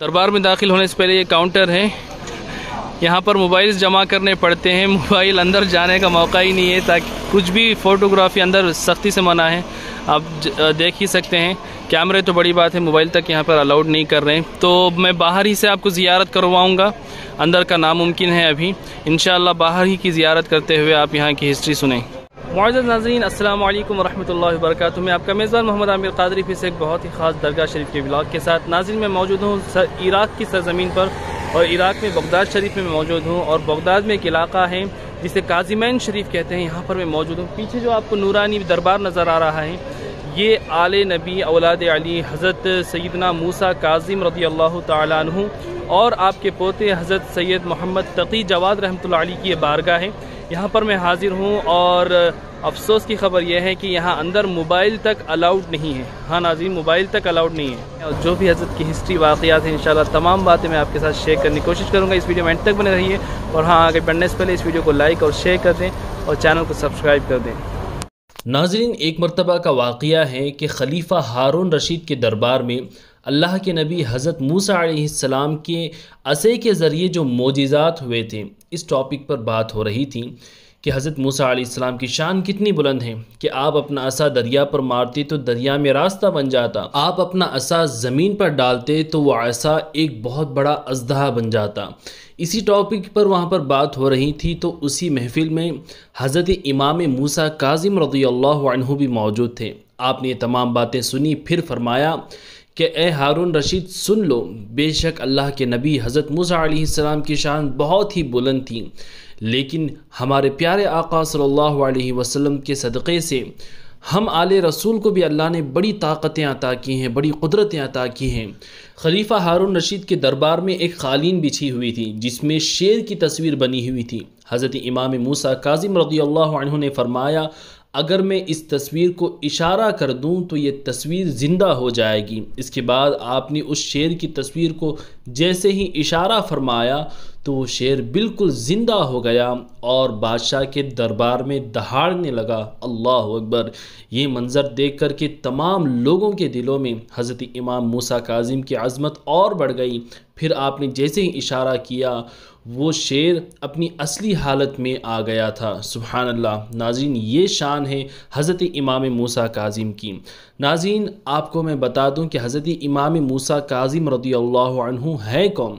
दरबार में दाखिल होने से पहले ये काउंटर है, यहाँ पर मोबाइल्स जमा करने पड़ते हैं। मोबाइल अंदर जाने का मौका ही नहीं है, ताकि कुछ भी फ़ोटोग्राफी अंदर सख्ती से मना है। आप देख ही सकते हैं, कैमरे तो बड़ी बात है, मोबाइल तक यहाँ पर अलाउड नहीं कर रहे हैं। तो मैं बाहर ही से आपको ज़ियारत करवाऊँगा, अंदर का नामुमकिन है अभी। इंशाअल्लाह बाहर ही की ज़ियारत करते हुए आप यहाँ की हिस्ट्री सुनें। मुआज़्ज़िज़ नाज़रीन, अस्सलामु अलैकुम वरहमतुल्लाहि वबरकातुहू। मैं आपका मेज़बान मोहम्मद आमिर कादरी फिर से एक बहुत ही ख़ास दरगाह शरीफ के ब्लॉग के साथ नाज़रीन मैं मौजूद हूँ इराक़ की सरज़मीन पर, और इराक़ में बगदाद शरीफ में मौजूद हूँ। और बगदाद में एक इलाका है जिसे काज़िमैन शरीफ कहते हैं, यहाँ पर मैं मौजूद हूँ। पीछे जो आपको नूरानी दरबार नज़र आ रहा है, ये आले नबी औलाद अली हज़रत सैयदना मूसा काज़िम रदियल्लाहु ताला अन्हु और आपके पोते हज़रत सैयद मोहम्मद तक़ी जवाद रहमतुल्लाह अलैह की ये बारगाह है। यहाँ पर मैं हाज़िर हूँ और अफसोस की खबर यह है कि यहाँ अंदर मोबाइल तक अलाउड नहीं है। हाँ नाज़रीन, मोबाइल तक अलाउड नहीं है। और जो भी हज़रत की हिस्ट्री वाक़ियात हैं इंशाल्लाह तमाम बातें मैं आपके साथ शेयर करने की कोशिश करूँगा। इस वीडियो में एंड तक बने रहिए। और हाँ, आगे बढ़ने से पहले इस वीडियो को लाइक और शेयर कर दें और चैनल को सब्सक्राइब कर दें। नाज़रीन, एक मरतबा का वाक़िया है कि खलीफा हारून रशीद के दरबार में अल्लाह के नबी हज़रत मूसा अलैहिस्सलाम के असे के ज़रिए जो मोजिज़ात हुए थे, इस टॉपिक पर बात हो रही थी कि हज़रत मूसा अलैहिस्सलाम की शान कितनी बुलंद है कि आप अपना असा दरिया पर मारते तो दरिया में रास्ता बन जाता, आप अपना असा ज़मीन पर डालते तो वह असा एक बहुत बड़ा अजदहा बन जाता। इसी टॉपिक पर वहाँ पर बात हो रही थी, तो उसी महफ़िल में हज़रत इमाम मूसा काज़िम रदियल्लाहु अन्हु भी मौजूद थे। आपने ये तमाम बातें सुनी, फिर फरमाया कि ए हारून रशीद सुन लो, बेशक अल्लाह के नबी हज़रत मूसा अलैहिस्सलाम की शान बहुत ही बुलंद थी, लेकिन हमारे प्यारे आका सल्लल्लाहु अलैहि वसल्लम के सदक़े से हम आले रसूल को भी अल्लाह ने बड़ी ताकतें अता की हैं, बड़ी क़ुदरतें अता की हैं। खलीफा हारून रशीद के दरबार में एक क़ालीन बिछी हुई थी जिसमें शेर की तस्वीर बनी हुई थी। हज़रत इमाम मूसा काज़िम रदियल्लाहु अन्हु ने फ़रमाया, अगर मैं इस तस्वीर को इशारा कर दूं तो ये तस्वीर ज़िंदा हो जाएगी। इसके बाद आपने उस शेर की तस्वीर को जैसे ही इशारा फरमाया तो वो शेर बिल्कुल ज़िंदा हो गया और बादशाह के दरबार में दहाड़ने लगा। अल्लाह अकबर! ये मंज़र देख कर के तमाम लोगों के दिलों में हज़रत इमाम मूसा काज़िम की अज़मत और बढ़ गई। फिर आपने जैसे ही इशारा किया वो शेर अपनी असली हालत में आ गया था। सुभान अल्लाह! नाज़रीन, ये शान है हज़रत इमाम मूसा काज़िम की। नाज़रीन, आपको मैं बता दूं कि हज़रत इमाम मूसा काज़िम रदियल्लाहु अन्हु है कौन।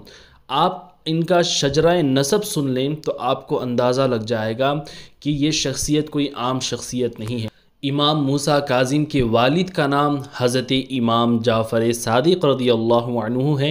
आप इनका शजराए नसब सुन लें तो आपको अंदाज़ा लग जाएगा कि ये शख्सियत कोई आम शख्सियत नहीं है। इमाम मूसा काज़िम के वालिद का नाम हज़रत इमाम जाफर सादिक़ रदियल्लाहु अन्हु है,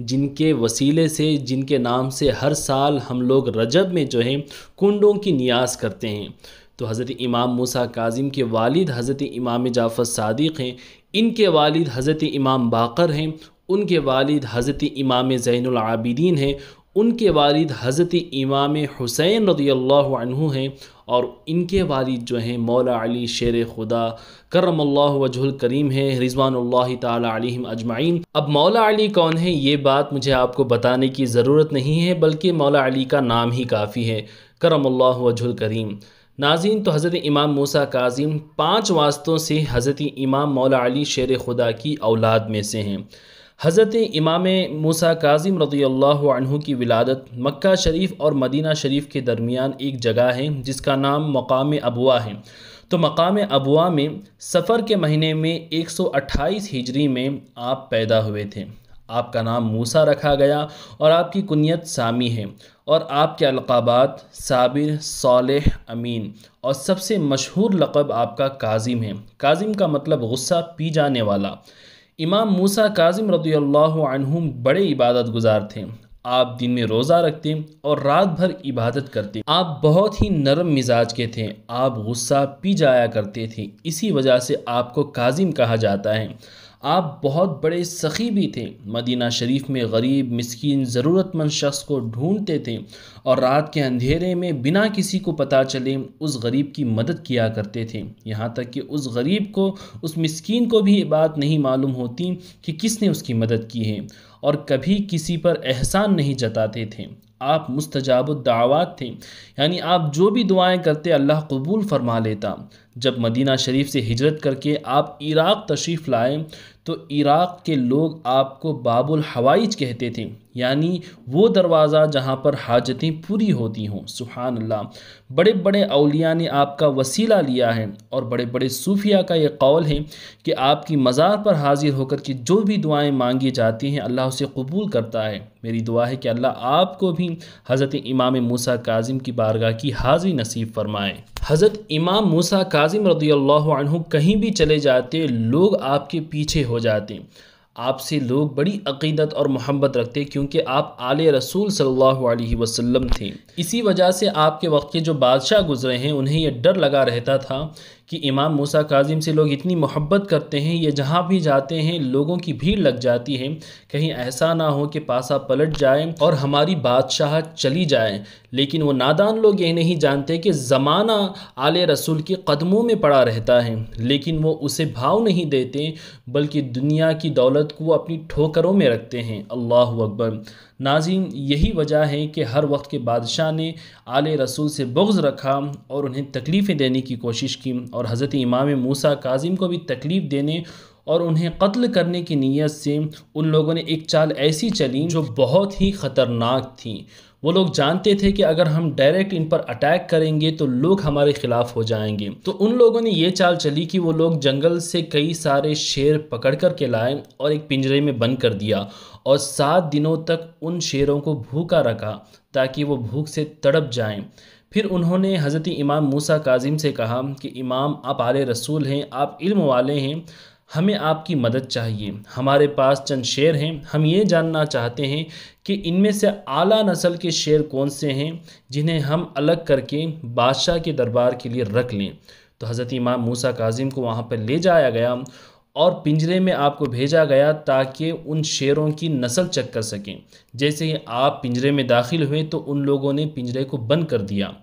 जिनके वसीले से, जिनके नाम से हर साल हम लोग रजब में जो है कुंडों की नियाज़ करते हैं। तो हज़रत इमाम मूसा काज़िम के वालिद हज़रत इमाम जाफ़र सादिक़ हैं, इनके वालिद हज़रत इमाम बाकर हैं, उनके वालिद हज़रत इमाम ज़ैन अबिदीन हैं, उनके वालिद हज़रत इमाम हुसैन रदियल्लाहु अन्हु हैं, और इनके वालिद जो हैं मौला अली शेर खुदा करमल्लाहु वजहुल करीम है, रिज़वानुल्लाहि ताला अलैहिम अजमाइन। अब मौला अली कौन है ये बात मुझे आपको बताने की ज़रूरत नहीं है, बल्कि मौला अली का नाम ही काफ़ी है, करमल्लाहु वजहुल करीम। नाज़रीन, तो हज़रत इमाम मूसा काज़िम 5 वास्तों से हज़रत इमाम मौला अली शेर खुदा की औलाद में से हैं। हज़रत इमाम मूसा काज़िम रदियल्लाहु अन्हु की विलादत मक्का शरीफ और मदीना शरीफ के दरमियान एक जगह है जिसका नाम मकाम अबुआ है। तो मकाम अबुआ में सफ़र के महीने में 128 हिजरी में आप पैदा हुए थे। आपका नाम मूसा रखा गया और आपकी कुनियत सामी है, और आपके अलक़ाबात साबिर, सालेह, अमीन, और सबसे मशहूर लक़ब आपका काज़िम है। काज़िम का मतलब गुस्सा पी जाने वाला। इमाम मूसा काज़िम रदियल्लाहु अन्हुम बड़े इबादत गुज़ार थे। आप दिन में रोज़ा रखते और रात भर इबादत करते। आप बहुत ही नरम मिजाज के थे, आप गुस्सा पी जाया करते थे, इसी वजह से आपको काज़िम कहा जाता है। आप बहुत बड़े सखी भी थे, मदीना शरीफ में गरीब, मिस्कीन, ज़रूरतमंद शख्स को ढूंढते थे और रात के अंधेरे में बिना किसी को पता चले उस गरीब की मदद किया करते थे। यहाँ तक कि उस गरीब को, उस मिस्कीन को भी ये बात नहीं मालूम होती कि किसने उसकी मदद की है, और कभी किसी पर एहसान नहीं जताते थे। आप मुस्तजाबुद दावात थे, यानी आप जो भी दुआएं करते अल्लाह कबूल फरमा लेता। जब मदीना शरीफ से हिजरत करके आप इराक़ तशरीफ़ लाए तो इराक़ के लोग आपको बाबुल हवाइज कहते थे, यानी वो दरवाज़ा जहाँ पर हाजतें पूरी होती हों। सुभान अल्लाह, बड़े बड़े औलिया ने आपका वसीला लिया है और बड़े बड़े सूफिया का ये कौल है कि आपकी मज़ार पर हाजिर होकर के जो भी दुआएं मांगी जाती हैं अल्लाह उसे कबूल करता है। मेरी दुआ है कि अल्लाह आपको भी हज़रत इमाम मूसा काज़िम की बारगाह की हाज़िरी नसीब फ़रमाए। हज़रत इमाम मूसा काज़िम रदियल्लाहु अन्हु कहीं भी चले जाते लोग आपके पीछे हो जाते। आपसे लोग बड़ी अक़ीदत और मोहब्बत रखते क्योंकि आप आले रसूल सल्लल्लाहु अलैहि वसल्लम थे। इसी वजह से आपके वक्त के जो बादशाह गुज़रे हैं उन्हें यह डर लगा रहता था कि इमाम मूसा काज़िम से लोग इतनी मोहब्बत करते हैं, ये जहाँ भी जाते हैं लोगों की भीड़ लग जाती है, कहीं ऐसा ना हो कि पासा पलट जाए और हमारी बादशाह चली जाए। लेकिन वो नादान लोग यह नहीं जानते कि ज़माना आले रसूल के कदमों में पड़ा रहता है, लेकिन वो उसे भाव नहीं देते बल्कि दुनिया की दौलत को अपनी ठोकरों में रखते हैं। अल्लाहू अकबर। नाज़िम, यही वजह है कि हर वक्त के बादशाह ने आले रसूल से बुग़्ज़ रखा और उन्हें तकलीफ़ें देने की कोशिश की और हज़रत इमाम मूसा काज़िम को भी तकलीफ़ देने और उन्हें कत्ल करने की नीयत से उन लोगों ने एक चाल ऐसी चली जो बहुत ही ख़तरनाक थी। वो लोग जानते थे कि अगर हम डायरेक्ट इन पर अटैक करेंगे तो लोग हमारे ख़िलाफ़ हो जाएंगे, तो उन लोगों ने ये चाल चली कि वो लोग जंगल से कई सारे शेर पकड़ कर के लाए और एक पिंजरे में बंद कर दिया और 7 दिनों तक उन शेरों को भूखा रखा ताकि वो भूख से तड़प जाएं। फिर उन्होंने हज़रत इमाम मूसा काज़िम से कहा कि इमाम, आप आले रसूल हैं, आप इल्म वाले हैं, हमें आपकी मदद चाहिए। हमारे पास चंद शेर हैं, हम ये जानना चाहते हैं कि इनमें से आला नस्ल के शेर कौन से हैं जिन्हें हम अलग करके बादशाह के दरबार के लिए रख लें। तो हज़रत इमाम मूसा काज़िम को वहाँ पर ले जाया गया और पिंजरे में आपको भेजा गया ताकि उन शेरों की नस्ल चेक कर सकें। जैसे ही आप पिंजरे में दाखिल हुए तो उन लोगों ने पिंजरे को बंद कर दिया।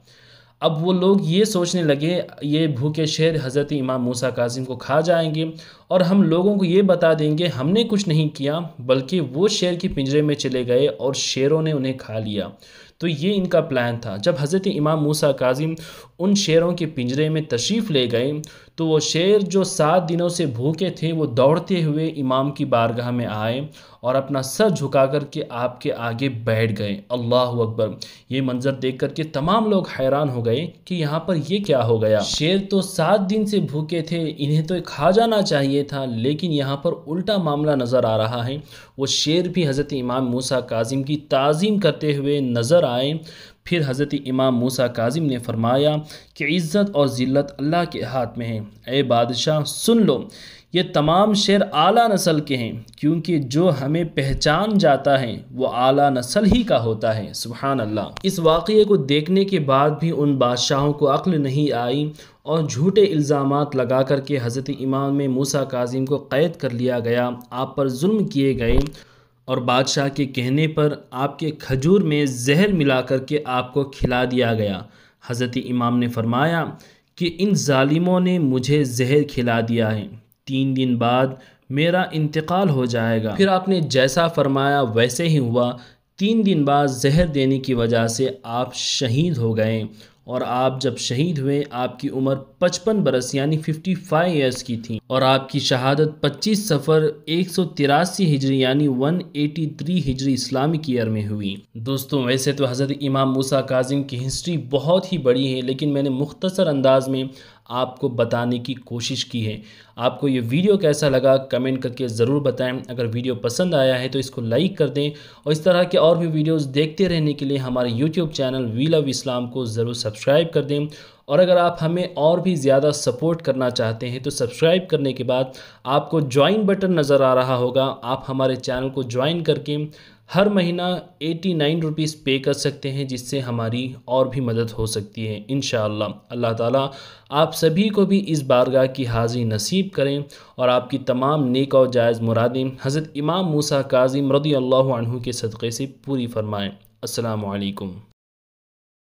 अब वो लोग ये सोचने लगे ये भूखे शेर हज़रत इमाम मूसा काज़िम को खा जाएंगे और हम लोगों को ये बता देंगे हमने कुछ नहीं किया, बल्कि वो शेर के पिंजरे में चले गए और शेरों ने उन्हें खा लिया। तो ये इनका प्लान था। जब हज़रत इमाम मूसा काज़िम उन शेरों के पिंजरे में तशरीफ़ ले गए तो वो शेर जो 7 दिनों से भूखे थे वो दौड़ते हुए इमाम की बारगाह में आए और अपना सर झुका कर के आपके आगे बैठ गए। अल्लाहू अकबर। ये मंज़र देख कर के तमाम लोग हैरान हो गए कि यहाँ पर ये क्या हो गया। शेर तो 7 दिन से भूखे थे, इन्हें तो खा जाना चाहिए था, लेकिन यहाँ पर उल्टा मामला नज़र आ रहा है। वो शेर भी हज़रत इमाम मूसा काज़िम की ताज़ीम करते हुए नज़र आए। फिर हज़रत इमाम मूसा काज़िम ने फरमाया कि इज़्ज़त और ज़िल्लत अल्लाह के हाथ में है। ए बादशाह, सुन लो, ये तमाम शेर आला नस्ल के हैं, क्योंकि जो हमें पहचान जाता है वो आला नस्ल ही का होता है। सुभान अल्लाह। इस वाक़े को देखने के बाद भी उन बादशाहों को अक्ल नहीं आई और झूठे इल्ज़ामात लगा कर के हज़रत इमाम मूसा काज़िम को क़ैद कर लिया गया। आप पर जुल्म किए गए और बादशाह के कहने पर आपके खजूर में जहर मिला करके आपको खिला दिया गया। हज़रत इमाम ने फरमाया कि इन ज़ालिमों ने मुझे जहर खिला दिया है, 3 दिन बाद मेरा इंतकाल हो जाएगा। फिर आपने जैसा फरमाया वैसे ही हुआ। 3 दिन बाद जहर देने की वजह से आप शहीद हो गए और आप जब शहीद हुए आपकी उम्र 55 बरस यानी 55 ईयर्स की थी और आपकी शहादत 25 सफ़र 183 हिजरी यानी 183 हिजरी इस्लामिक ईयर में हुई। दोस्तों, वैसे तो हज़रत इमाम मूसा काज़िम की हिस्ट्री बहुत ही बड़ी है, लेकिन मैंने मुख्तसर अंदाज में आपको बताने की कोशिश की है। आपको ये वीडियो कैसा लगा कमेंट करके ज़रूर बताएं। अगर वीडियो पसंद आया है तो इसको लाइक कर दें और इस तरह के और भी वीडियोस देखते रहने के लिए हमारे YouTube channel we love Islam को ज़रूर सब्सक्राइब कर दें। और अगर आप हमें और भी ज़्यादा सपोर्ट करना चाहते हैं तो सब्सक्राइब करने के बाद आपको ज्वाइन बटन नज़र आ रहा होगा। आप हमारे चैनल को ज्वाइन करके हर महीना 89 रुपीज़ पे कर सकते हैं, जिससे हमारी और भी मदद हो सकती है। इंशाअल्लाह अल्लाह ताला आप सभी को भी इस बारगाह की हाज़िरी नसीब करें और आपकी तमाम नेक और जायज़ मुरादें हज़रत इमाम मूसा काज़िम रदियल्लाहु अन्हु के सदक़े से पूरी फ़रमाएँ। अस्सलामु अलैकुम।